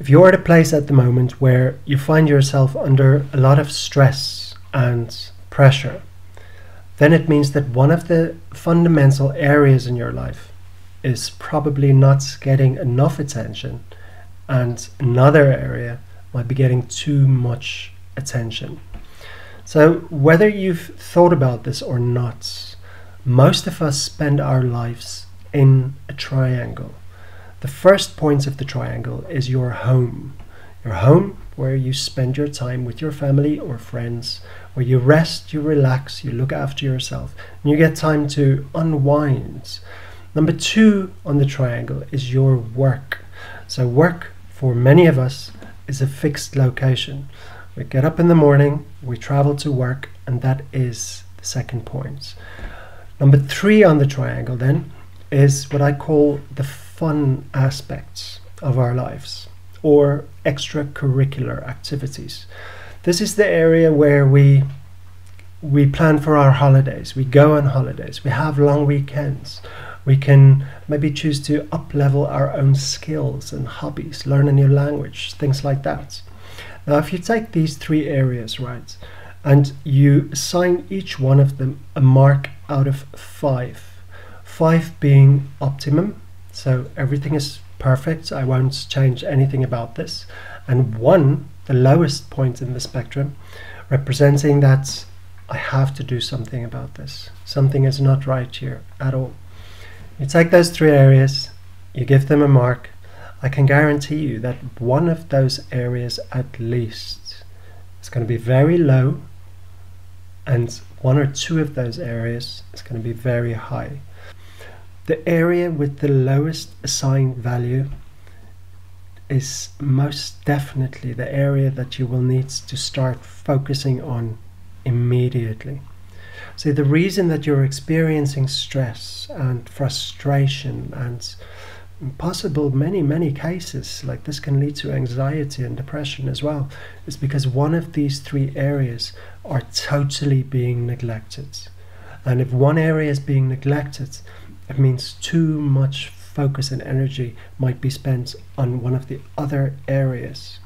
If you're at a place at the moment where you find yourself under a lot of stress and pressure, then it means that one of the fundamental areas in your life is probably not getting enough attention, and another area might be getting too much attention. So whether you've thought about this or not, most of us spend our lives in a triangle. The first point of the triangle is your home. Your home, where you spend your time with your family or friends, where you rest, you relax, you look after yourself, and you get time to unwind. Number two on the triangle is your work. So work, for many of us, is a fixed location. We get up in the morning, we travel to work, and that is the second point. Number three on the triangle then is what I call the fun aspects of our lives, or extracurricular activities. This is the area where we plan for our holidays, we go on holidays, we have long weekends, we can maybe choose to up-level our own skills and hobbies, learn a new language, things like that. Now, if you take these three areas, right, and you assign each one of them a mark out of 5, 5 being optimum, so everything is perfect, I won't change anything about this, and 1, the lowest point in the spectrum, representing that I have to do something about this. Something is not right here at all. You take those three areas, you give them a mark, I can guarantee you that one of those areas at least is going to be very low, and one or two of those areas is going to be very high. The area with the lowest assigned value is most definitely the area that you will need to start focusing on immediately. See, the reason that you're experiencing stress and frustration, and in possible many cases like this can lead to anxiety and depression as well, is because one of these three areas are totally being neglected. And if one area is being neglected, it means too much focus and energy might be spent on one of the other areas.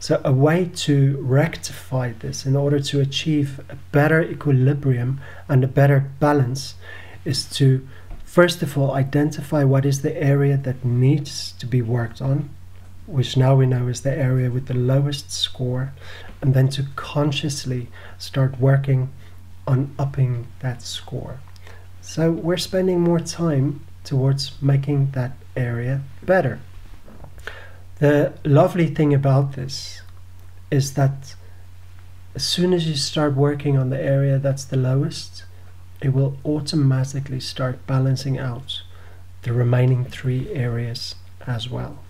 So a way to rectify this in order to achieve a better equilibrium and a better balance is to, first of all, identify what is the area that needs to be worked on, which now we know is the area with the lowest score, and then to consciously start working on upping that score. So we're spending more time towards making that area better. The lovely thing about this is that as soon as you start working on the area that's the lowest, it will automatically start balancing out the remaining three areas as well.